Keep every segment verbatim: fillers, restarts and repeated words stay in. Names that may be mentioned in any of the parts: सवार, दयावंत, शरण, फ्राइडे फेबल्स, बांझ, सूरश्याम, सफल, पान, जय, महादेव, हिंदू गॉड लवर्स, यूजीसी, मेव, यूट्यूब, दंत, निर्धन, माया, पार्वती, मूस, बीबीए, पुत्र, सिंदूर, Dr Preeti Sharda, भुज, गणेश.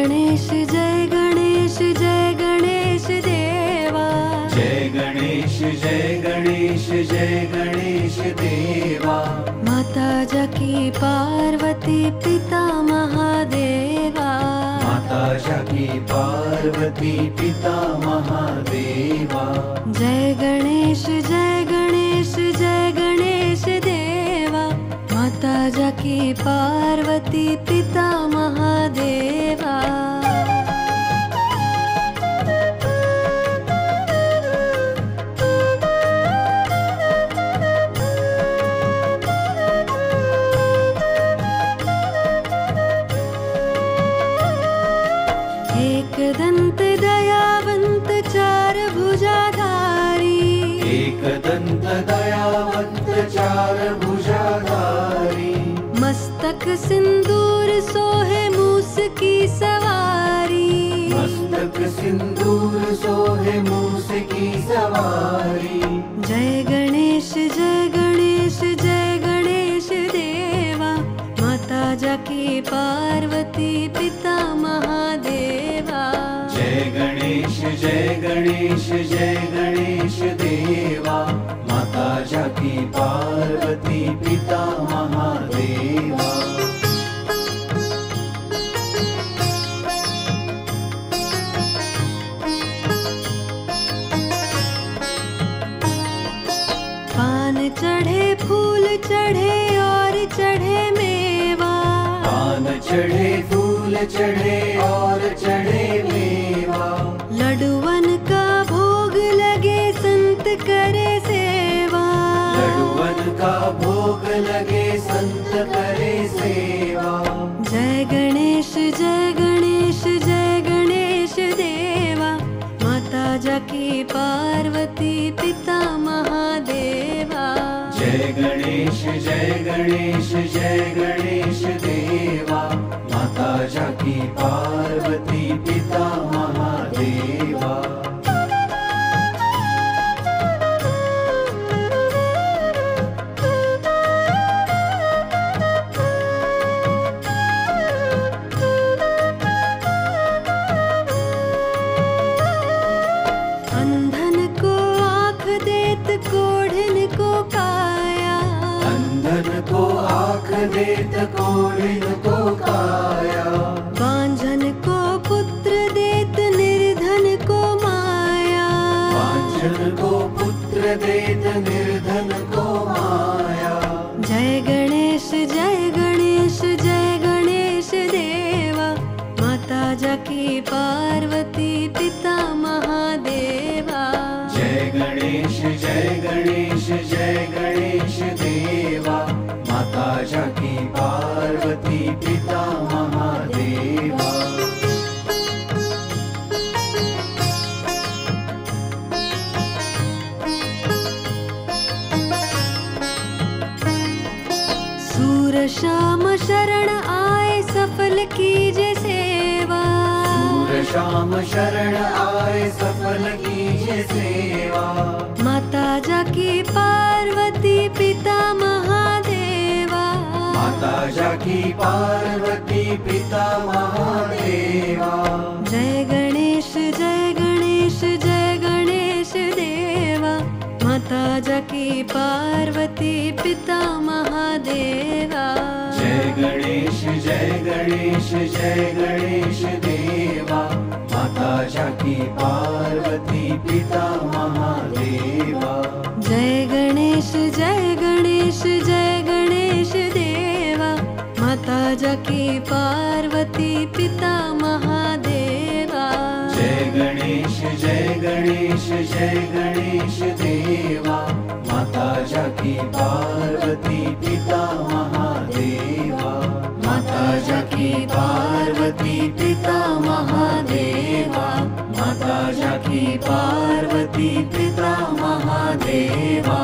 गणेश जय गणेश जय गणेश देवा, जय गणेश जय गणेश जय गणेश देवा। माता जकी पार्वती पिता महादेवा, माता जकी पार्वती पिता महादेवा। जय गणेश जय गणेश जय गणेश देवा, माता जकी पार्वती पिता महादेवा। एक दंत दयावंत चार भुजाधारी, एक दंत दयावंत चार भुजाधारी। मस्तक सिंदूर सोहे मूस की सवारी, मस्तक सिंदूर सोहे मूस की सवारी। जय गणेश जय गणेश जय गणेश देवा, माता जकी पार्वती पिता महादेवा। जय गणेश जय गणेश जय गणेश देवा, माता जकी पार्वती पिता महादेवा। पान चढ़े फूल चढ़े और चढ़े मेवा, पान चढ़े फूल चढ़े और चढ़े मेवा। लड्डुअन का भोग लगे संत करे सेवा, लड्डुअन का भोग लगे संत करे सेवा। जय गणेश जय गणेश जय गणेश देवा, माता जकी पार्वती पिता महादेवा। जय गणेश जय गणेश जय गणेश देवा, माता जकी पार्वती पिता महादेवा। अंधन को आँख देत कोढ़न को काया, अंधन को आँख देत कोढ़न को काया। बांझन को पुत्र देत निर्धन को माया, बांझन को पुत्र देत निर्धन को माया। जय गणेश जय गणेश जय गणेश देवा, माता जकी पार्वती पिता महादेवा। जय गणेश जय गणेश जय गणेश देवा, माता जकी पार्वती पिता महादेवा। सूरश्याम शरण आए सफल कीजे सेवा, सूरश्याम शरण आए सफल कीजे सेवा। माता जकी पार्वती पिता महादेवा, माता जकी पार्वती पिता महादेवा। जय गणेश जय गणेश जय गणेश देवा, माता जकी पार्वती पिता महादेवा। जय गणेश जय गणेश जय गणेश देवा, माता जकी पार्वती पिता महादेवा। जय गणेश जय गणेश जय गणेश देवा, माता जकी पार्वती पिता महादेवा। जय गणेश जय गणेश जय गणेश देवा, माता जकी पार्वती पिता महादेवा। माता जकी पार्वती पिता महादेवा, माता जकी पार्वती पिता महादेवा।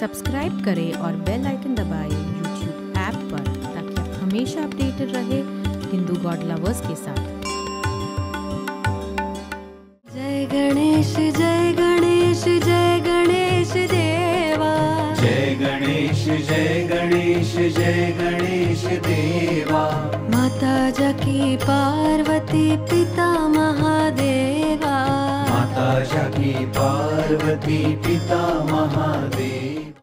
सब्सक्राइब करें और बेल आइकन दबाएं यूट्यूब ऐप पर, ताकि आप हमेशा अपडेटेड रहे हिंदू गॉड लवर्स के साथ। जय गणेश जय गणेश जय गणेश देवा, जय गणेश जय गणेश जय गणेश देवा। माता की पार्वती पिता महादेवा, माता की पार्वती पिता महादेव।